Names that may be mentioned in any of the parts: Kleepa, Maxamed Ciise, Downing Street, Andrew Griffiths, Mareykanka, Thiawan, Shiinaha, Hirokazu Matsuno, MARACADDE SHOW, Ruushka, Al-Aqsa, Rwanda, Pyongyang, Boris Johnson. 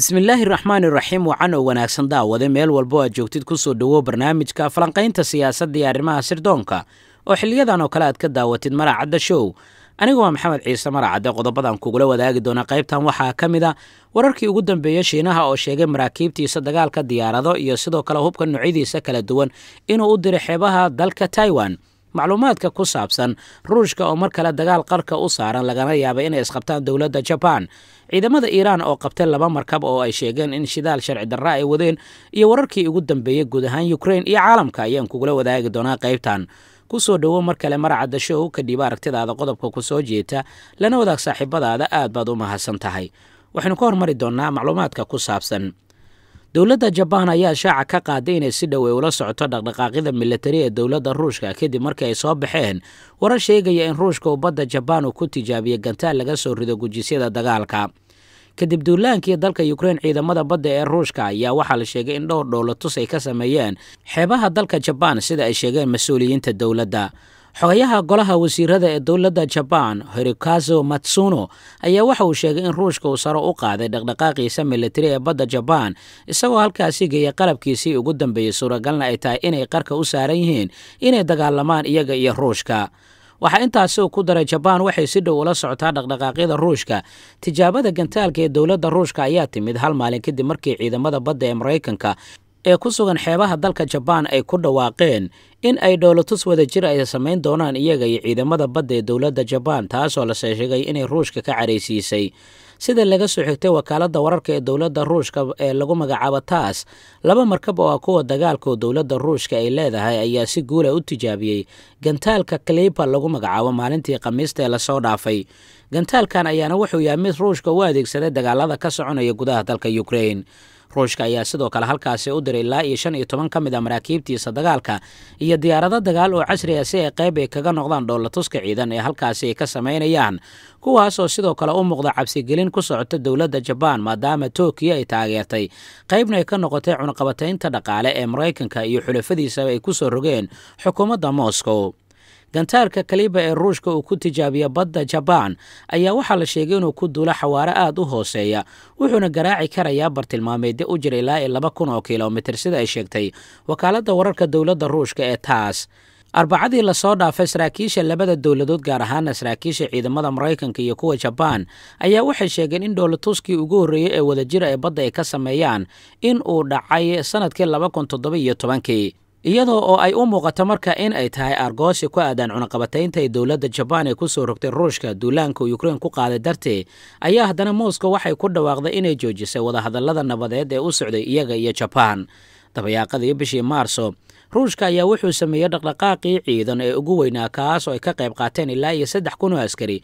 Bismillahi rrahmani rrahim wa cano wanaagsan daawade meel walbo aad joogtid ku soo dhawo barnaamijka falanqaynta siyaasadda iyo arrimaha sirdoonka oo xiliyadan oo kale aad ka daawatid Maracadda Show anigu waa Maxamed Ciise Maracadda qodobbadan kugula wadaagi doona qaybtan waxaa ka mid ah wararkii ugu dambeeyay Shiinaha oo sheegay maraakiibtiisa dagaalka diyaarado iyo sidoo kale hubka nuucyadiisa kala duwan inuu u diray xeebaha dalka Taiwan macluumaadka ku saabsan Ruushka oo mar kale dagaal qarka u saaran lagana yaabay inay isqabtaan dawladda Japan ciidamada Iran oo qabtay laba markab oo ay sheegeen in shidaal sharci darro ay wadeen iyo wararkii ugu dambeeyay guud ahaan Ukraine iyo caalamka ayaan kugula wadaagi doonaa qaybtan ku soo dhawo mar kale Maracadda Show ka dhib aragtidaada qodobka ku soo jeeta lana wadaag saaxiibadaada aad baad u mahadsan tahay waxaanu ka hormari doonaa macluumaadka ku saabsan dawladda Japan ayaa shaaca ka qaaday inay si dhow ula socoto dhaqdhaqaaqyada militari ee dawladda Ruushka kadib markii ay soo baxeen warar sheegaya in Ruushka badda Japan uu ku tijaabiyay gantaal laga soo rido gujisyada dagaalka kadib duulaankii dalka Ukraine ciidamada badda ee Ruushka ayaa waxaa la sheegay in dhowr dawladood ay ka sameeyeen xeebaha dalka Japan sida ay sheegeen mas'uuliyiinta dawladda xogayaha golaha wasiirada ee dawladda Japan Hirokazu Matsuno ayaa waxa uu sheegay in Ruushka uu sare u qaaday dhaqdhaqaaqiisa militari ee badda Japan isagoo halkaasii geeyay qalabkiisii ugu dambeeyay suuragalna ay tahay inay qarka u saaran yihiin inay dagaalamaan iyaga iyo Ruushka waxa intaas uu ku daray Japan waxay si dhow ula socotaa dhaqdhaqaaqyada Ruushka tijaabada gantaalka ee dawladda Ruushka ayaa timid hal maalin kadib markii ciidamada badda ee Mareykanka ee ku sugan xeebaha dalka Japan ay ku dhawaaqeen in ay dawladood wada jir ay sameyn doonaan iyaga iyo ciidamada badda ee dawladda Japan taasoo la sheegay inay Ruushka ka careysiisay sida laga soo xigtay wakaaladda wararka ee dawladda Ruushka ee lagu magacaabo taas laba markab oo kuwa dagaalka dawladda Ruushka ay leedahay ayaa si guul ah u tijaabiyay gantaalka Kleepa lagu magacaabo maalintii Khamiista ee la soo dhaafay gantaalkan ayaana wuxuu yahay mid Ruushka u adeegsaday dagaalada ka soconaya gudaha dalka Ukraine Ruushka ayaa sidoo kale halkaasii u diray ilaa 15 ka mid ah maraakiibtiisa dagaalka iyo diyaaradaha dagaal oo casri ah si ay qayb kaga noqdaan dawladuska ciidan ee halkaasii ka sameynayaan kuwaas oo sidoo kale u muuqda cabsigelin ku socota dawladda Japan maadaama Tokyo ay taageertay qaybna ay ka noqotay cunaqabataynta dhaqaale ee Mareykanka iyo xulafadiisa ay ku soo rogeen xukuumadda Moscow gantaalka Kleepa ee Ruushka uu ku tijaabiya badda Japan ayaa waxa la sheegay inuu ku duula xawaare aad u hooseeya wuxuuna garaaci karayaa bartilmaameedda u jira ilaa 2000 kilomitir sida ay sheegtay wakaaladda wararka dawladda Ruushka ee taas Arbacadii la soo dhaafay saraakiisha labada dawladood gaar ahaan saraakiisha ciidamada Mareykanka iyo kuwa Japan ayaa waxay sheegeen in dawladuskii ugu horeeyay ee wada jira ee badda ay ka sameeyaan in uu dhacay sanadkii 2017 iyadoo oo ay u muuqato marka in ay tahay argoosi ku aadan cunaqabataynta dawladda Japan ee ku soo rogtay Ruushka duulaanka Ukraine ku qaaday dartee ayaa haddana Moscow waxay ku dhawaaqday inay joojisay wada hadallada nabadeed ee u socday iyaga iyo Japan dabayaaqadii bishii Maarso Ruushka ayaa wuxuu sameeyay dhaqdhaqaaqii ciidan ee ugu weynaa kaas oo ay ka qayb qaateen ilaa 3,000 askari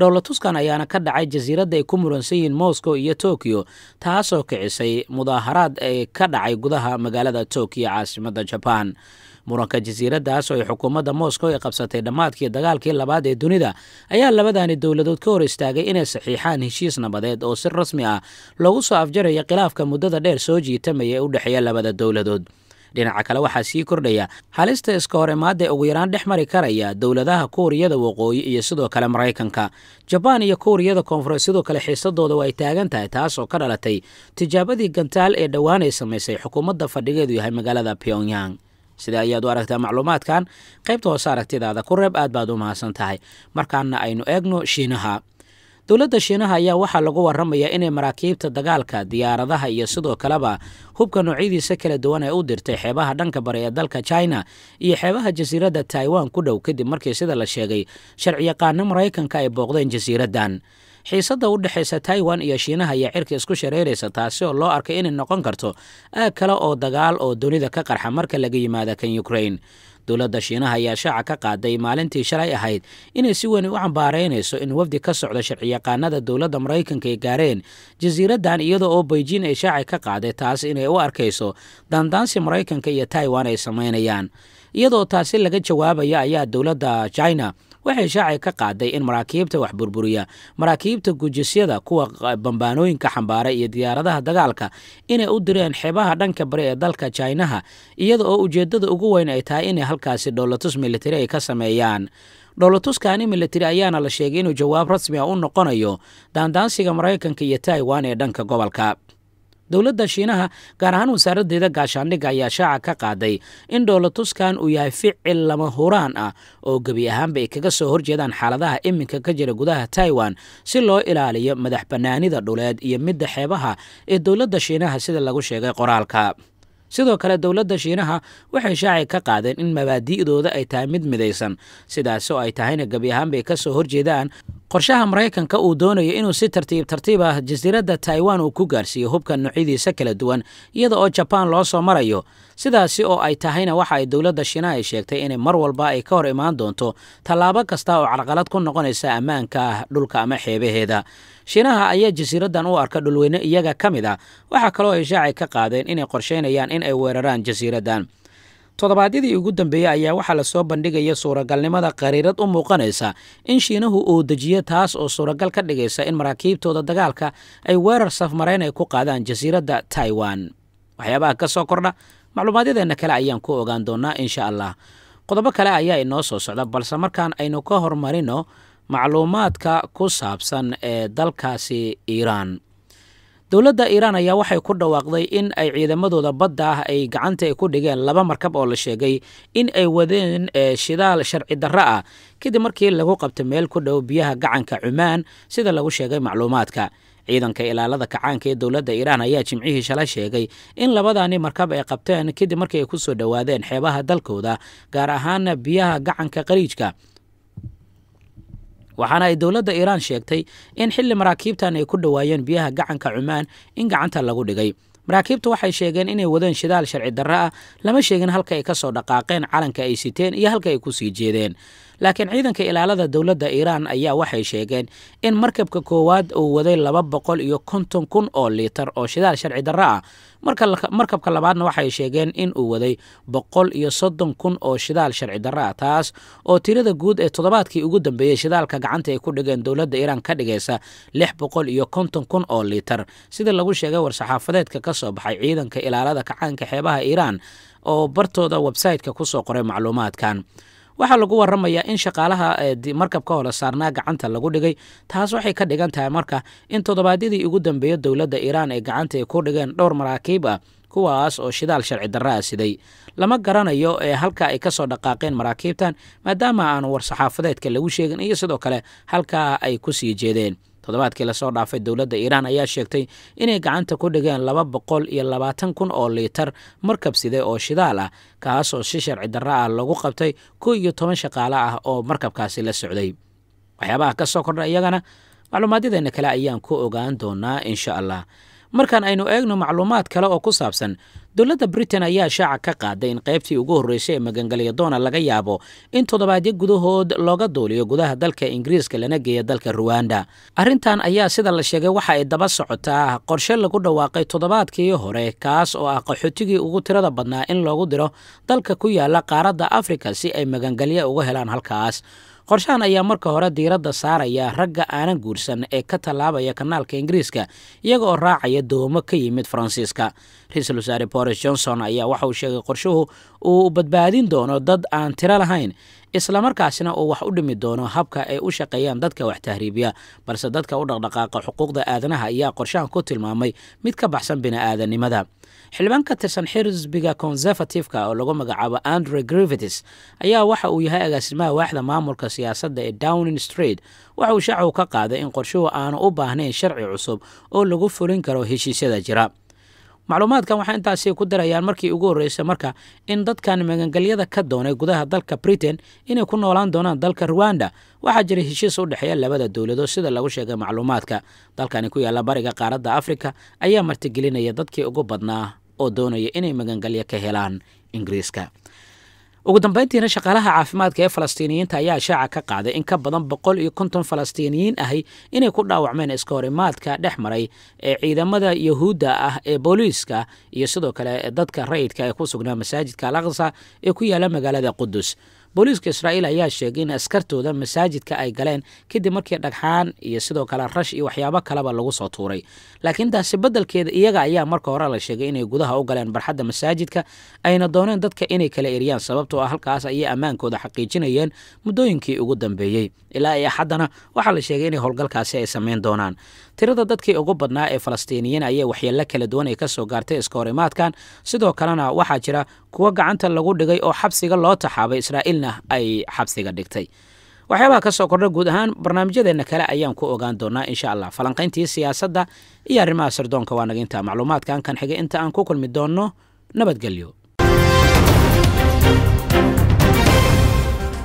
dawladuskan ayaana ka dhacay jasiiradda ay ku muransan yihiin Moscow iyo Tokyo taasoo kicisay mudaharaad ay ka dhacay gudaha magaalada Tokyo caasimadda Japan muranka jasiiraddaas oo xukuumadda Moscow ay qabsatay dhamaadkii dagaalkii labaad ee dunida ayaa labadani dawladood ka hor istaagay inay saxiixaan heshiis nabadeed oo si rasmi ah loogu soo afjarayo khilaafka muddada dheer soo jiitamay ee u dhexeeya labada dawladood dhinaca kale waxaa sii kordhaya halista iska horimaadda ugu yaraan dhexmari karaya dawladaha Kuuriyada Waqooyi iyo sidoo kale Mareykanka Japan iyo Kuuriyada Koonfurta sidoo kale xiisadooda way taagan tahay taas oo ka dhalatay tijaabadii gantaal ee dhawaan ay sameysay xukuumadda fadhigeedu yahay magaalada Pyongyang sida ayaad u aragtaa macluumaadkan qaybta hoose aragtidaada ku reeb aad baad u mahadsan tahay markaana aynu eegno Shiinaha dawladda Shiinaha ayaa waxa lagu warramayaa inay maraakiibta dagaalka diyaaradaha iyo sidoo kaleba hubka nuucyadiisa kala duwan ay u dirtay xeebaha dhanka bari ee dalka China iyo xeebaha jasiiradda Taiwan ku dhow kadib markii sida la sheegay sharci yaqaano Mareykanka ay booqdeen jasiiraddan xiisadda u dhaxaysa Taiwan iyo Shiinaha ayaa cirka isku shareeraysa taasi oo loo arkay inay noqon karto aag kale oo dagaal oo dunida ka qarxa marka laga yimaado kan Ukraine dawladda Shiinaha ayaa shaaca ka qaaday maalintii shalay ahayd inay si weyn u cambaaraynayso in wafdi ka socda sharci yaqaanada dawladda Mareykanka ay gaareen jasiiraddan iyada oo Beijing ay shaaca ka qaaday taas inay u arkayso dandaansi Mareykanka iyo Taiwan ay sameynayaan iyadoo taasi laga jawaabayo ayaa dawladda China waxay shaaca ka qaaday in maraakiibta wax burburiya maraakiibta gujisyada kuwa bambaanooyinka xambaara iyo diyaaradaha dagaalka inay u direen xeebaha dhanka bari ee dalka Shiinaha iyadoo ujeedada ugu weyn ay tahay in halkaasi dawladus militari ay ka sameeyaan dawladuskani militari ayaana la sheegay inuu jawaab rasmi ah u noqonayo daandaansiga Mareykanka iyo Taiwan ee dhanka gobolka دولة شينها كان وسارة ديدا قاشان لغايا شاعكا قادي إن دولة كان وياي فعل لما هوران أو قبيهان بإكاكا سوهر جيدان حالدها إمكا كجير قدها تايوان سلو إلالي مدح بناني دا دولاد يمد حيبها الدولة شينها سيدا لغو شيغي قرالكا sidoo kale dawladda Shiinaha waxay shaaci ka qaadeen in mabaadi'dooda ay tahay mid midaysan sidaas oo ay tahayna gabi ahaan bay ka soo horjeedaan qorshaha Mareykanka uu doonayo inuu si tartiib ah jasiiradda Taiwan uu ku gaarsiiyo hubka nuucyadiisa kala duwan iyada oo Japan loo soo marayo sidaas oo ay tahayna waxa ay dawladda Shiinaha sheegtay in mar walba ay ka hor imaan doonto talaabo kasta oo carqalad ku noqonaysa ammaanka dhulka ama xeebaheeda Shiinaha ayaa jasiiraddan u arka dhulweyne iyaga kamida waxa kale oo ay shaaci ka qaadeen inay qorsheynayaan in ay weeraraan jasiiraddan todobaadyadii ugu dambeeyay ayaa waxa la soo bandhigay suuragalnimada qariirad u muuqanaysa in Shiinaha uu dajiyo taas oo suuragal ka dhigaysa in maraakiibtooda dagaalka ay weerar safmareen ay ku qaadaan jasiiradda Taiwan waxyaabaha ka soo kordha macluumaadyadeena kale ayaan ku ogaan doonaa insha Allah qodobo kale ayaa inoo soo socda balse markaan aynu ka hormarino macluumaadka ku saabsan ee dalkaasi Iran dawladda Iran ayaa waxay ku dhawaaqday in ay ciidamadooda badda ah ay gacanta ku dhigeen laba markab oo la sheegay in ay wadeen shidaal sharci darro ah kadib markii lagu qabtay meel ku dhow biyaha gacanka Oman sida lagu sheegay macluumaadka ciidanka ilaalada kacaanka ee dawladda Iran ayaa jimcihii shalay sheegay in labadaani markab ay qabteen kadib markii ay ku soo dhawaadeen xeebaha dalkooda gaar ahaan biyaha gacanka Khaliijka waxaana ay dawladda Iran sheegtay in xilli maraakiibtan ay ku dhawaayeen biyaha gacanka Oman in gacanta lagu dhigay maraakiibtu waxay sheegeen inay wadeen shidaal sharci darro ah lama sheegin halka ay ka soo dhaqaaqeen calanka ay siteen iyo halka ay ku sii jeedeen laakiin ciidanka ilaalada dawladda Iran ayaa waxay sheegeen in markabka koowaad uu waday 250,000 oo litir oo shidaal sharci darro ah markabka labaadna waxay sheegeen in uu waday 130,000 oo shidaal sharci darro ah taas oo tirada guud ee toddobaadkii ugu dambeeyay shidaalka gacanta ay ku dhigeen dawladda Iran ka dhigaysa 650,000 oo litir sida lagu sheegay war-saxaafadeedka ka soo baxay ciidanka ilaalada kacaanka xeebaha Iran oo bartooda website-ka ku soo qoray macluumaadkan waxa lagu warramayaa in shaqaalaha markabka hore saarnaa gacanta lagu dhigay taas waxay ka dhigan tahay marka in toddobaadadii ugu dambeeyay dawladda Iran ay gacanta ku dhigeen dhowr maraakiib ah kuwaas oo shidaal sharci darro ah siday lama garanayo halka ay ka soo dhaqaaqeen maraakiibtan maadaama aan war-saxaafadeedka lagu sheegin iyo sidoo kale halka ay ku sii jeedeen toddobaadkii la soo dhaafay dawladda Iran ayaa sheegtay inay gacanta ku dhigeen 220,000 oo litir markab sida oo shidaal ah kaas oo si sharci darro ah lagu qabtay 12 shaqaale ah oo markabkaasi la socday waxyaabaha ka soo kordhay iyagana macluumaadyadeena kale ayaan ku ogaan doonaa insha Allah markaan aynu eegno macluumaad kale oo ku saabsan dawladda Britain ayaa shaaca ka qaaday in qaybtii ugu horeysay ee magangaliyo doona laga yaabo in toddobaadyo gudahood looga duuliyo gudaha dalka Ingiriiska lana geeyo dalka Rwanda arrintan ayaa sida la sheegay waxa ay daba socotaa qorshe lagu dhawaaqay toddobaadkii hore kaas oo ah qaxootigii ugu tirada badnaa in loogu diro dalka ku yaala qaaradda Afrika si ay magangaliyo uga helaan halkaas qorshahan ayaa marka hore diiradda saaraya ragga aanan guursan ee ka talaabaya kanaalka Ingiriiska iyaga oo raacaya doomo ka yimid Faransiiska Ra'iisul Wasaare Boris Johnson ayaa waxa uu sheegay qorshuhu uu badbaadin doono dad aan tiro lahayn isla markaasina uu wax u dhimi doono habka ay u shaqeeyaan dadka wax tahriibiya balse dadka u dhaqdhaqaaqa xuquuqda aadanaha ayaa qorshahan ku tilmaamay mid ka baxsan bini'aadanimada xilbaan ka tirsan xisbiga Conservative-ka oo lagu magacaabo Andrew Griffiths ayaa waxa uu yahay agaasimaha waaxda maamulka siyaasadda ee Downing Street waxa uu shaacu ka qaaday in qorshuhu aanu u baahnayn sharci cusub oo lagu fulin karo heshiisyada jira macluumaadkan waxa intaasi ku darayaan markii ugu horeysay marka in dadkan magangaliyada ka doonay gudaha dalka Britain inay ku noolaan doonaan dalka Rwanda waxa jiray heshiis u dhaxeeya labada dawladood sida lagu sheegay macluumaadka dalkan ku yaala bariga qaaradda Afrika ayaa martigelinaya dadkii ugu badnaa oo doonaya inay magangaliyo ka helaan Ingiriiska ugu dambeyntiina shaqaalaha caafimaadka ee Falastiiniyiinta ayaa shaaca ka qaaday in ka badan 150 Falastiiniyiin ah inay ku dhaawacmeen iska horimaadka dhexmaray ee ciidamada Yahuudda ah ee booliiska iyo sidoo kale dadka rayidka ee ku sugnaa masaajidka Al-Aqsa ee ku yaala magaalada Qudus بوليسك إسرائيل أيها الشيقين أسكرتو دم مساجد كأيقالين كده مركي دقحان يسيدو كلا رش وحيابا كلابا لغو ساطوري لكن ده سبدل كده إياقا أيها مركا ورالا الشيقين يقودها أوقالين برحد مساجد كأينا دونين دادك إني كلا إيريان سببتو أهل كاسا إيا أمان كودا حقيقين إيان مدوين كي أقودن بيي إلا إيا حدنا وحال الشيقين هولقال كاسا يسمين دونان تيردا دادك أقوبادنا إي فلسطينيين أيها وحيالا كلا دوان إيكاسو غارتي إسكوريمات كان سيدو كلانا وحاجرا كوغا عنتا لغودغي أو حبسيغا لو تحابي إسرائيل أي حبسيغا ديكتي waxyaaba ka soo kordhay guud ahaan barnaamijyadeena kale ayaan ku ogaan doonaa insha Allah falanqayntii siyaasadda iyo arrimaha sirdoonka waa naga inta macluumaadkan kan xiga inta aan ku kulmi doono nabadgelyo.